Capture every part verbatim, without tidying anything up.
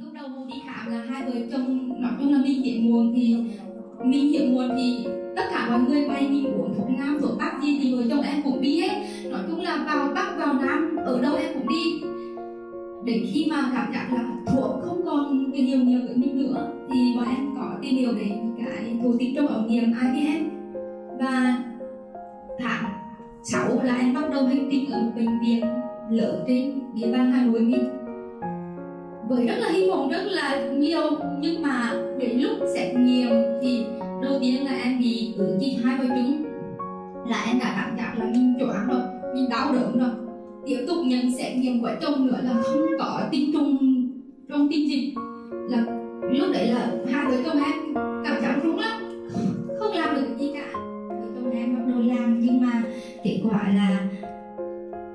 Lúc đầu mình đi khám là hai vợ chồng, nói chung là mình hiếm muộn thì mình hiếm muộn thì tất cả mọi người quay mình uống thuốc nam thuốc bắc gì thì vợ chồng em cũng đi hết, nói chung là vào bắc vào nam ở đâu em cũng đi. Đến khi mà cảm giác là thuốc không còn cái điều nhiều với mình nữa thì bọn em có tìm hiểu đến cái thụ tinh trong ống nghiệm I V F, và tháng sáu là em bắt đầu hành trình ở bệnh viện lớn trên địa bàn Hà Nội mình, với rất là hy vọng rất là nhiều. Nhưng mà đến lúc xét nghiệm thì đầu tiên là em bị cử chỉ hai vòi trứng, là em đã cảm giác là mình choáng rồi, mình đau đớn rồi. Tiếp tục nhận xét nghiệm của chồng nữa là không có tinh trùng trong tinh dịch, là lúc đấy là hai vợ chồng em cảm giác rúng lắm, không làm được gì cả. Vợ chồng em bắt đầu làm nhưng mà kết quả là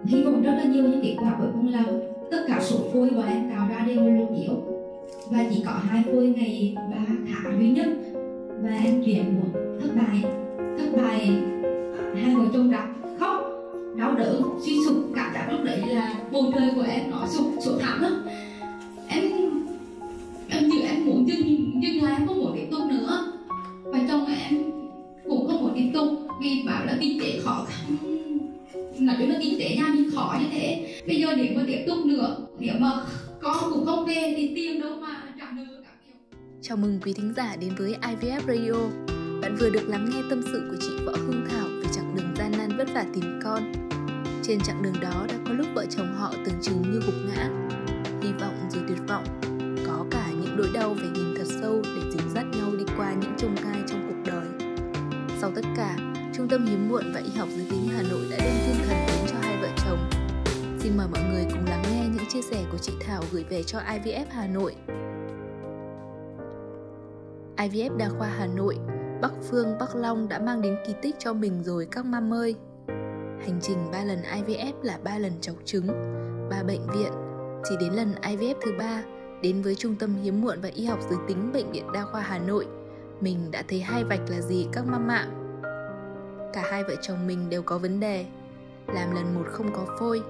hy vọng rất là nhiều, nhưng kết quả cuối cùng là tất cả số phôi bọn em tạo ra đều là yếu, và chỉ có hai phôi ngày ba tháng duy nhất, và em chuyển một thất bại, thất bại hai vợ chồng đã khóc, đau đớn, suy sụp. Cảm giác lúc đấy là bầu trời của em nó sụp sụp thẳng lắm. Em em như em muốn dừng dừng lại, em không muốn tiếp tục nữa, và chồng em cũng không muốn tiếp tục vì bảo là kinh tế khó khăn, là cái nó kinh tế nhà mình khó như thế. Bây giờ để mà tiếp tục nữa, nếu mà con cũng không về thì tiền đâu mà trả nợ cả kiểu. Chào mừng quý thính giả đến với I V F Radio. Bạn vừa được lắng nghe tâm sự của chị Võ Hương Thảo về chặng đường gian nan vất vả tìm con. Trên chặng đường đó đã có lúc vợ chồng họ tưởng chừng như gục ngã, hy vọng rồi tuyệt vọng, có cả những nỗi đau phải nhìn thật sâu để dìu dắt nhau đi qua những chông gai trong cuộc đời. Sau tất cả, Trung tâm hiếm muộn và y học giới tính Hà Nội đã đem tinh thần đến cho hai vợ chồng. Xin mời mọi người cùng lắng nghe những chia sẻ của chị Thảo gửi về cho I V F Hà Nội. I V F Đa Khoa Hà Nội, Bác Phương, Bác Long đã mang đến kỳ tích cho mình rồi các mâm ơi. Hành trình ba lần I V F là ba lần chọc trứng, ba bệnh viện. Chỉ đến lần I V F thứ ba, đến với Trung tâm hiếm muộn và y học giới tính Bệnh viện Đa Khoa Hà Nội, mình đã thấy hai vạch là gì các mâm ạ. Cả hai vợ chồng mình đều có vấn đề. Làm lần một không có phôi,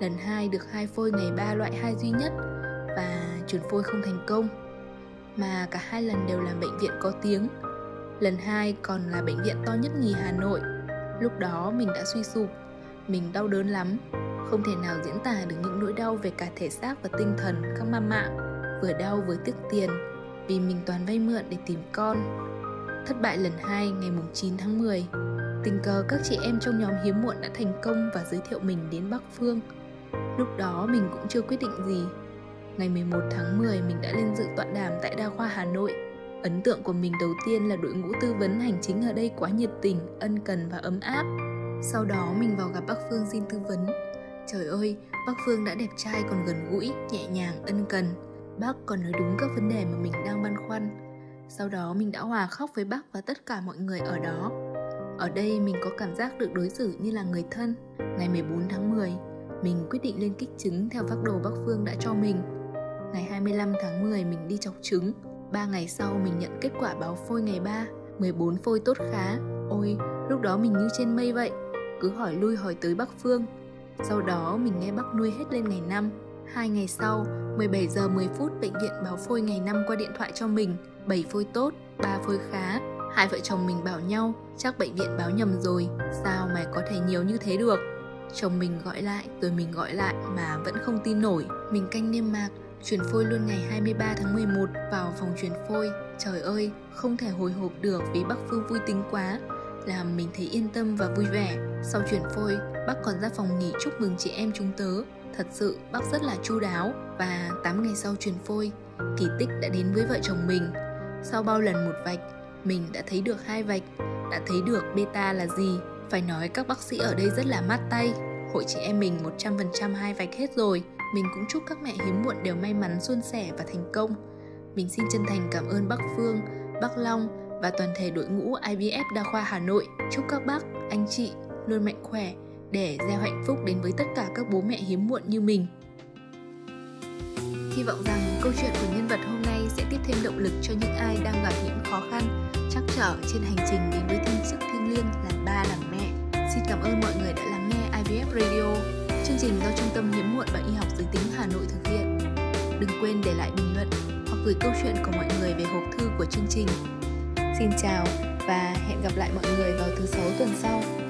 lần hai được hai phôi ngày ba loại hai duy nhất và chuyển phôi không thành công. Mà cả hai lần đều làm bệnh viện có tiếng. Lần hai còn là bệnh viện to nhất nhì Hà Nội. Lúc đó mình đã suy sụp, mình đau đớn lắm, không thể nào diễn tả được những nỗi đau về cả thể xác và tinh thần các mama ạ. Vừa đau vừa tiếc tiền vì mình toàn vay mượn để tìm con. Thất bại lần hai ngày chín tháng mười, tình cờ các chị em trong nhóm hiếm muộn đã thành công và giới thiệu mình đến Bác Phương. Lúc đó mình cũng chưa quyết định gì. Ngày mười một tháng mười mình đã lên dự tọa đàm tại Đa Khoa Hà Nội. Ấn tượng của mình đầu tiên là đội ngũ tư vấn hành chính ở đây quá nhiệt tình, ân cần và ấm áp. Sau đó mình vào gặp Bác Phương xin tư vấn. Trời ơi, Bác Phương đã đẹp trai còn gần gũi, nhẹ nhàng, ân cần. Bác còn nói đúng các vấn đề mà mình đang băn khoăn. Sau đó mình đã hòa khóc với bác và tất cả mọi người ở đó. Ở đây mình có cảm giác được đối xử như là người thân. Ngày mười bốn tháng mười, mình quyết định lên kích trứng theo phác đồ Bác Phương đã cho mình. Ngày hai mươi lăm tháng mười mình đi chọc trứng. Ba ngày sau mình nhận kết quả báo phôi ngày ba, mười bốn phôi tốt khá. Ôi, lúc đó mình như trên mây vậy, cứ hỏi lui hỏi tới Bác Phương. Sau đó mình nghe bác nuôi hết lên ngày năm. Hai ngày sau, mười bảy giờ mười phút bệnh viện báo phôi ngày năm qua điện thoại cho mình. bảy phôi tốt, ba phôi khá. Hai vợ chồng mình bảo nhau, chắc bệnh viện báo nhầm rồi, sao mà có thể nhiều như thế được. Chồng mình gọi lại, rồi mình gọi lại mà vẫn không tin nổi. Mình canh niêm mạc, chuyển phôi luôn ngày hai mươi ba tháng mười một vào phòng chuyển phôi. Trời ơi, không thể hồi hộp được vì bác Phương vui tính quá, làm mình thấy yên tâm và vui vẻ. Sau chuyển phôi, bác còn ra phòng nghỉ chúc mừng chị em chúng tớ. Thật sự, bác rất là chu đáo. Và tám ngày sau chuyển phôi, kỳ tích đã đến với vợ chồng mình. Sau bao lần một vạch, mình đã thấy được hai vạch, đã thấy được beta là gì. Phải nói các bác sĩ ở đây rất là mát tay. Hội chị em mình một trăm phần trăm hai vạch hết rồi. Mình cũng chúc các mẹ hiếm muộn đều may mắn, suôn sẻ và thành công. Mình xin chân thành cảm ơn Bác Phương, Bác Long và toàn thể đội ngũ I V F Đa Khoa Hà Nội. Chúc các bác, anh chị luôn mạnh khỏe để gieo hạnh phúc đến với tất cả các bố mẹ hiếm muộn như mình. Hy vọng rằng câu chuyện của nhân vật hôm nay sẽ tiếp thêm động lực cho những ai đang gặp những khó khăn, trắc trở trên hành trình đến với thiên chức thiêng liêng làm ba làm mẹ. Xin cảm ơn mọi người đã lắng nghe I V F Radio. Chương trình do Trung tâm hiếm muộn và y học giới tính Hà Nội thực hiện. Đừng quên để lại bình luận. gửi câu chuyện của mọi người về hộp thư của chương trình. Xin chào và hẹn gặp lại mọi người vào thứ sáu tuần sau.